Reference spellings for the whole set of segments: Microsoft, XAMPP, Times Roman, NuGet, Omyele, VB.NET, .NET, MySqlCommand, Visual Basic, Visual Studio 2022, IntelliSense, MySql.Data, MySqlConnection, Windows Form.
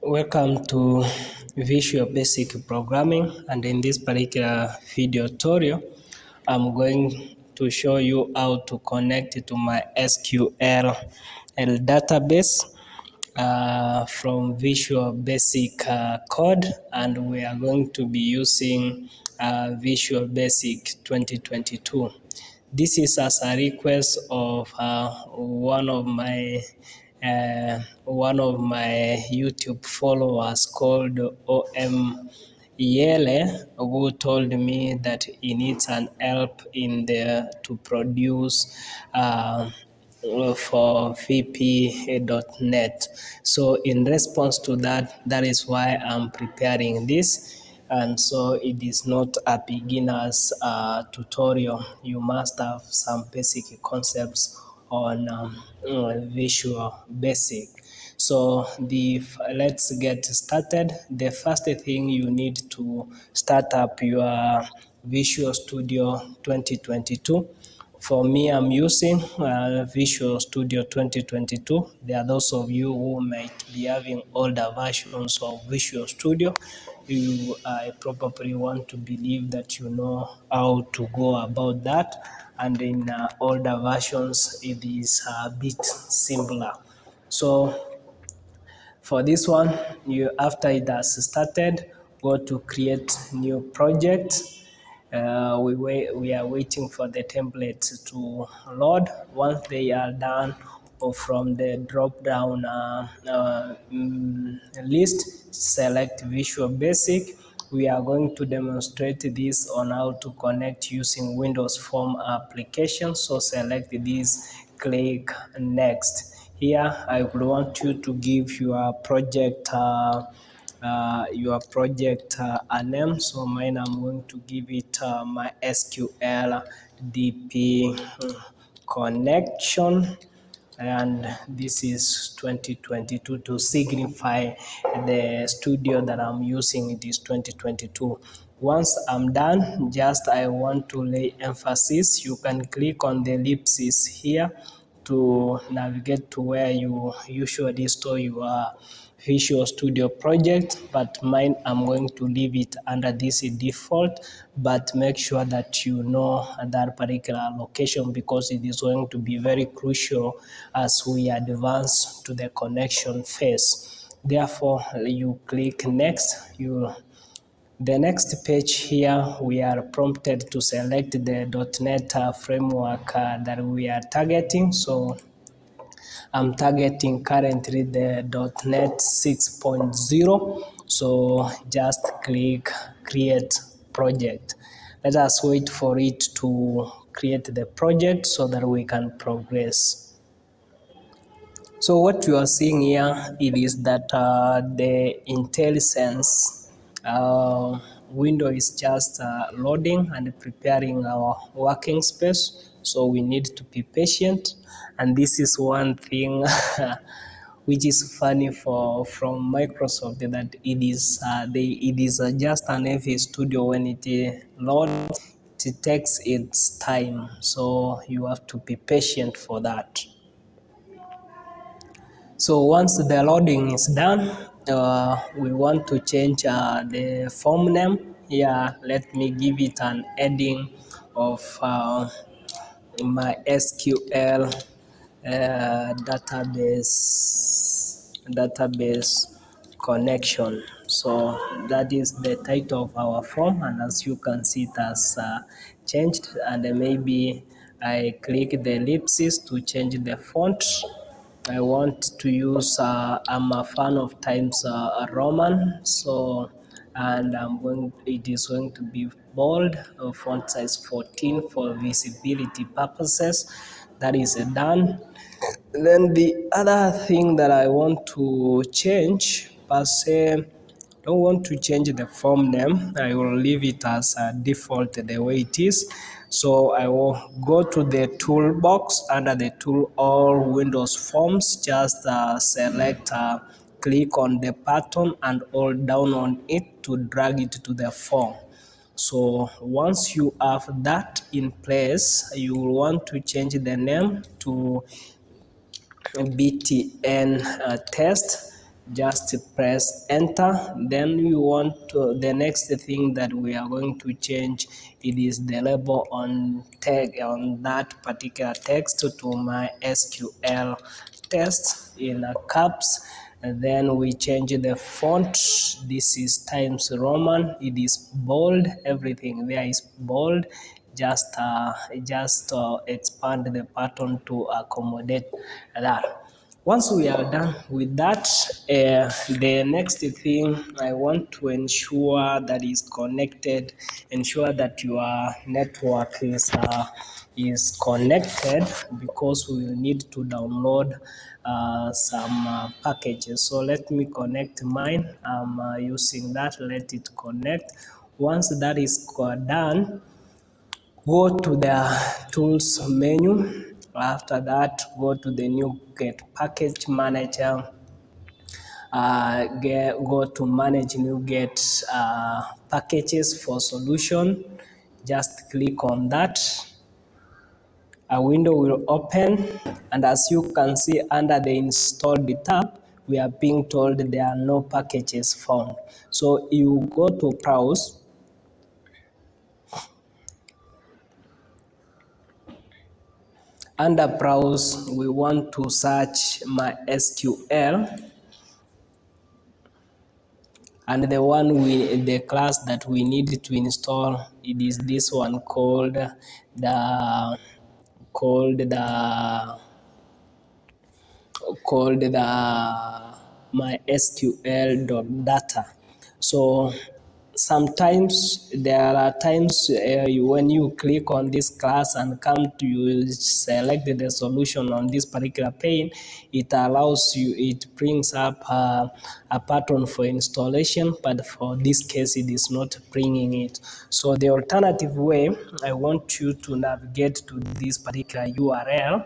Welcome to Visual Basic Programming, and in this particular video tutorial I'm going to show you how to connect to my SQL database from Visual Basic Code, and we are going to be using Visual Basic 2022. This is as a request of one of my YouTube followers called Omyele, who told me that he needs an help in there to produce for VB.NET. So in response to that is why I'm preparing this. And so it is not a beginner's tutorial. You must have some basic concepts on Visual Basic. So let's get started. The first thing you need to start up your Visual Studio 2022. For me, I'm using Visual Studio 2022. There are those of you who might be having older versions of Visual Studio. You probably want to believe that you know how to go about that, and in older versions it is a bit simpler. So for this one, after it has started, go to create new project. We are waiting for the templates to load. Once they are done, or from the drop-down list, select Visual Basic. We are going to demonstrate this on how to connect using Windows Form application. So select this, click Next. Here, I would want you to give your project a name. So mine, I'm going to give it MySQL DP connection. And this is 2022 to signify the studio that I'm using. It is 2022. Once I'm done, I want to lay emphasis. You can click on the ellipsis here to navigate to where you usually store your Visual Studio project, but mine, I'm going to leave it under this default, but make sure that you know that particular location, because it is going to be very crucial as we advance to the connection phase. Therefore, you click Next. The next page here, we are prompted to select the .NET framework that we are targeting. So I'm targeting currently the .NET 6.0. So just click Create Project. Let us wait for it to create the project so that we can progress. So what you are seeing here, it is that the IntelliSense window is just loading and preparing our working space. So we need to be patient, and this is one thing which is funny from Microsoft, that it is just an FStudio. When it loads, it takes its time, so you have to be patient for that. So once the loading is done, we want to change the form name. Here, let me give it an heading of MySQL database connection. So that is the title of our form, and as you can see, it has changed. And maybe I click the ellipsis to change the font. I want to use I'm a fan of Times Roman, so and it is going to be bold, font size 14 for visibility purposes. That is done. Then the other thing that I want to change, per se, don't want to change the form name. I will leave it as a default the way it is. So I will go to the toolbox. Under the tool, all Windows Forms, just select click on the pattern and hold down on it to drag it to the form. So once you have that in place, you will want to change the name to BTN test. just press enter. Then we want to, the next thing that we are going to change, it is the label on tag, on that particular text, to MySQL test in caps. And then we change the font. This is Times Roman. It is bold. Everything there is bold. Just expand the pattern to accommodate that. Once we are done with that, the next thing I want to ensure that is connected, ensure that your network is connected, because we will need to download some packages. So let me connect mine. I'm using that. Let it connect. Once that is done, go to the tools menu. After that, go to the NuGet package manager. Go to manage NuGet packages for solution. Just click on that. A window will open, and as you can see under the installed tab, we are being told there are no packages found. So you go to browse. Under browse, we want to search MySQL, and the one the class that we need to install, it is this one called the MySQL.data. So sometimes there are times when you click on this class and come to select the solution on this particular pane, it allows you, it brings up a pattern for installation, but for this case it is not bringing it. So the alternative way, I want you to navigate to this particular URL,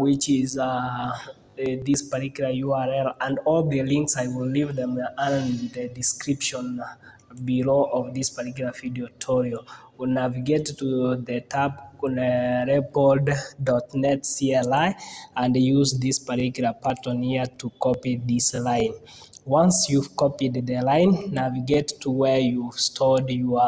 which is this particular URL, and all the links I will leave them in the description below of this particular video tutorial. We'll navigate to the tab .NET CLI and use this particular pattern here to copy this line. Once you've copied the line, navigate to where you've stored your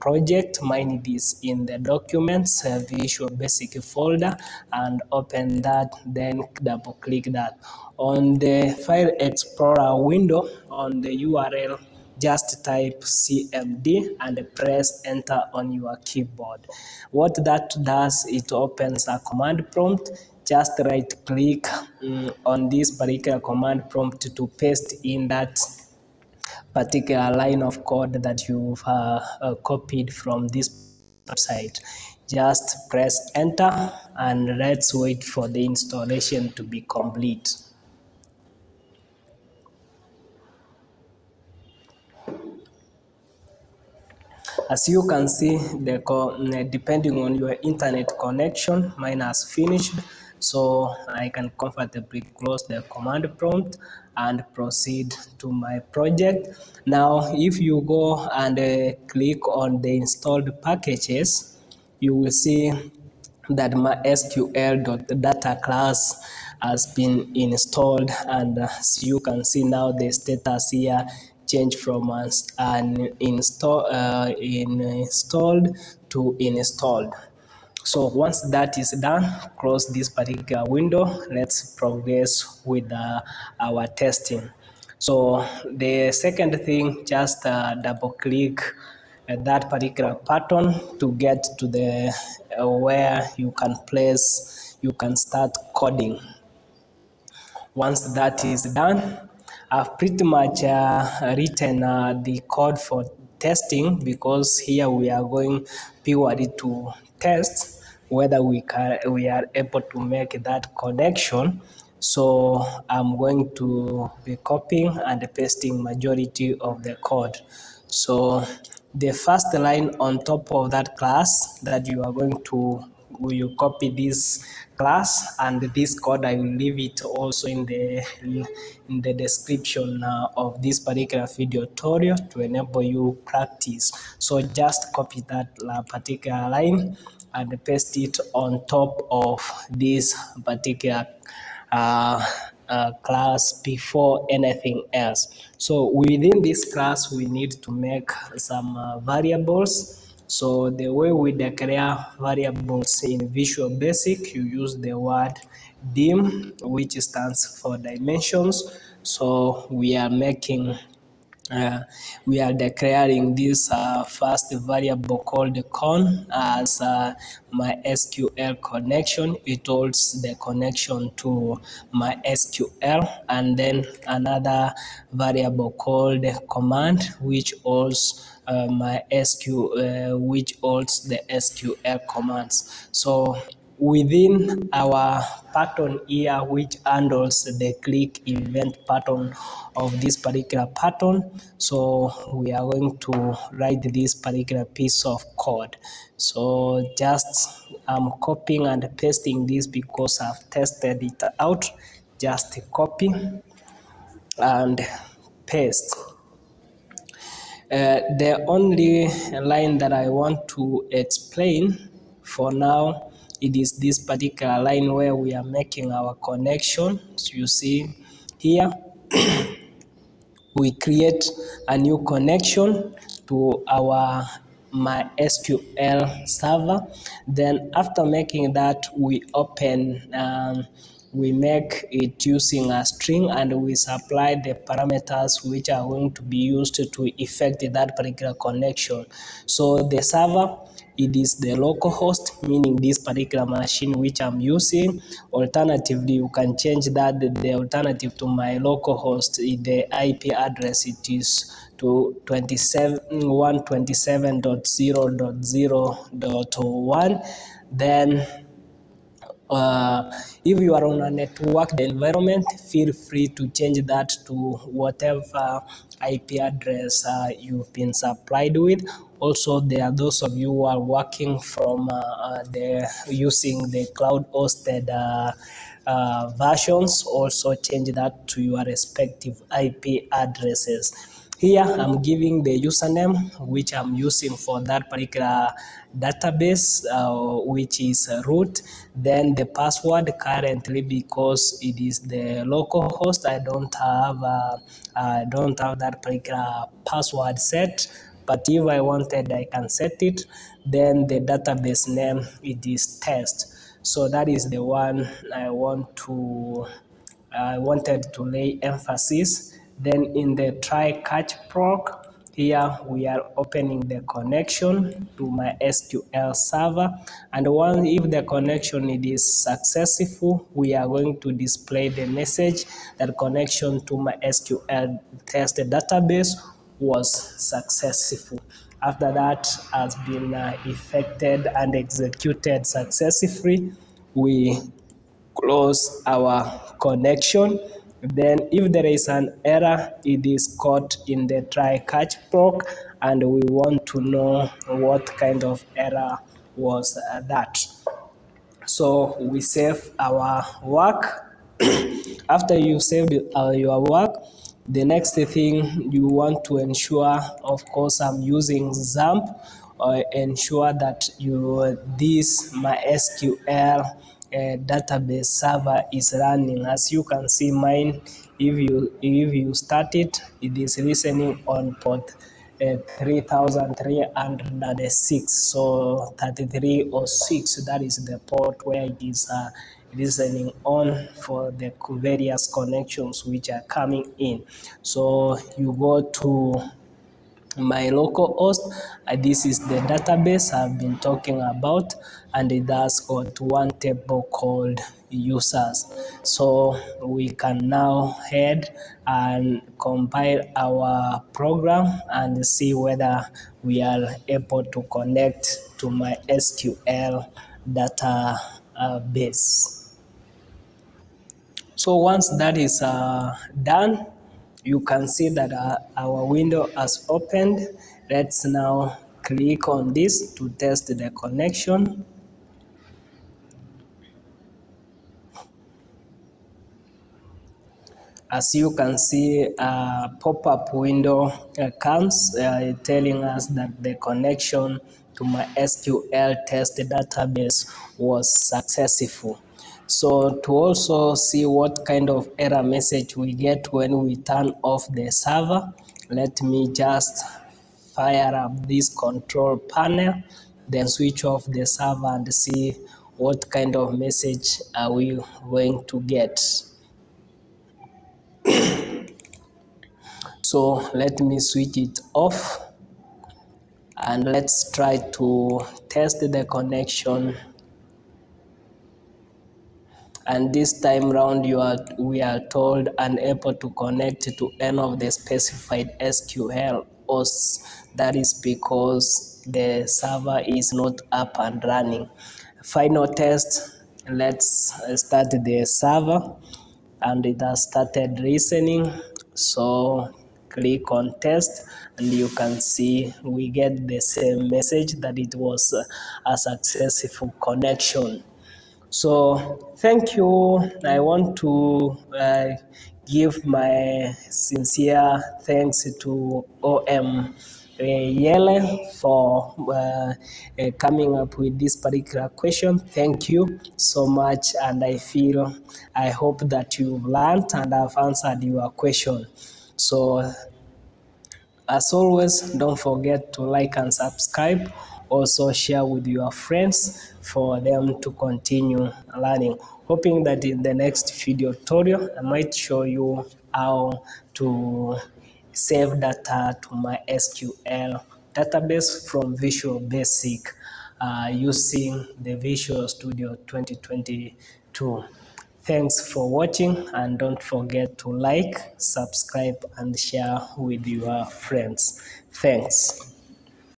project. Mine is in the documents Visual Basic folder, and open that, then double click that. On the File Explorer window, on the URL, just type CMD and press enter on your keyboard. What that does, it opens a command prompt. Just right click on this particular command prompt to paste in that particular line of code that you've copied from this website. Just press enter and let's wait for the installation to be complete. As you can see, depending on your internet connection, mine has finished, so I can comfortably close the command prompt and proceed to my project. Now, if you go and click on the installed packages, you will see that MySQL.data class has been installed, and as you can see now, the status here change from installed to installed. So once that is done, close this particular window. Let's progress with our testing. So the second thing, just double click that particular pattern to get to the where you can place, you can start coding. Once that is done, I've pretty much written the code for testing, because here we are going purely to test whether we are able to make that connection. So I'm going to be copying and pasting majority of the code. So the first line on top of that class that you are going to, you copy this class, and this code I will leave it also in the description of this particular video tutorial to enable you practice. So just copy that particular line and paste it on top of this particular class before anything else. So within this class, we need to make some variables. So the way we declare variables in Visual Basic, you use the word dim, which stands for dimensions. So we are making, we are declaring this first variable called con as MySQL connection. It holds the connection to MySQL, and then another variable called command, which holds the SQL commands. So within our pattern here, which handles the click event pattern of this particular pattern, so we are going to write this particular piece of code. So just I'm copying and pasting this because I've tested it out. Just copy and paste. The only line that I want to explain for now, it is this particular line where we are making our connection. So you see here, we create a new connection to our MySQL server. Then after making that, we open, we make it using a string, and we supply the parameters which are going to be used to effect that particular connection. So the server, it is the local host, meaning this particular machine which I'm using. Alternatively, you can change that, the alternative to my local host, the IP address, it is to 127.0.0.1. Then if you are on a networked environment, feel free to change that to whatever IP address you've been supplied with. Also, there are those of you who are working from using the cloud hosted versions, also change that to your respective IP addresses. Here, I'm giving the username which I'm using for that particular database, which is root. Then the password, currently, because it is the local host, I don't have that particular password set. But if I wanted, I can set it. Then the database name, it is test. So that is the one I wanted to lay emphasis. Then in the try-catch proc, here we are opening the connection to MySQL server. And once if the connection it is successful, we are going to display the message that connection to MySQL test database was successful. After that has been effected and executed successfully, we close our connection. Then if there is an error, it is caught in the try-catch proc, and we want to know what kind of error was that. So we save our work. After you save your work, the next thing you want to ensure, of course, I'm using XAMPP, ensure that this MySQL database server is running. As you can see mine, if you start it, it is listening on port 3306, so 3306, that is the port where it is listening on for the various connections which are coming in. So you go to my local host, this is the database I've been talking about, and it has got one table called users. So we can now head and compile our program and see whether we are able to connect to my SQL database. So once that is done, you can see that our window has opened. Let's now click on this to test the connection. As you can see, a pop-up window comes telling us that the connection to my MySQL test database was successful. So to also see what kind of error message we get when we turn off the server, let me just fire up this control panel, then switch off the server and see what kind of message are we going to get. So let me switch it off and let's try to test the connection. And this time round we are told unable to connect to any of the specified SQL hosts. That is because the server is not up and running. Final test, let's start the server, and it has started listening. So click on test and you can see we get the same message that it was a successful connection. So thank you. I want to give my sincere thanks to Omyele for coming up with this particular question. Thank you so much, and I hope that you've learned and I've answered your question. So as always, don't forget to like and subscribe. Also share with your friends for them to continue learning. Hoping that in the next video tutorial, I might show you how to save data to MySQL database from Visual Basic using the Visual Studio 2022. Thanks for watching, and don't forget to like, subscribe, and share with your friends. Thanks.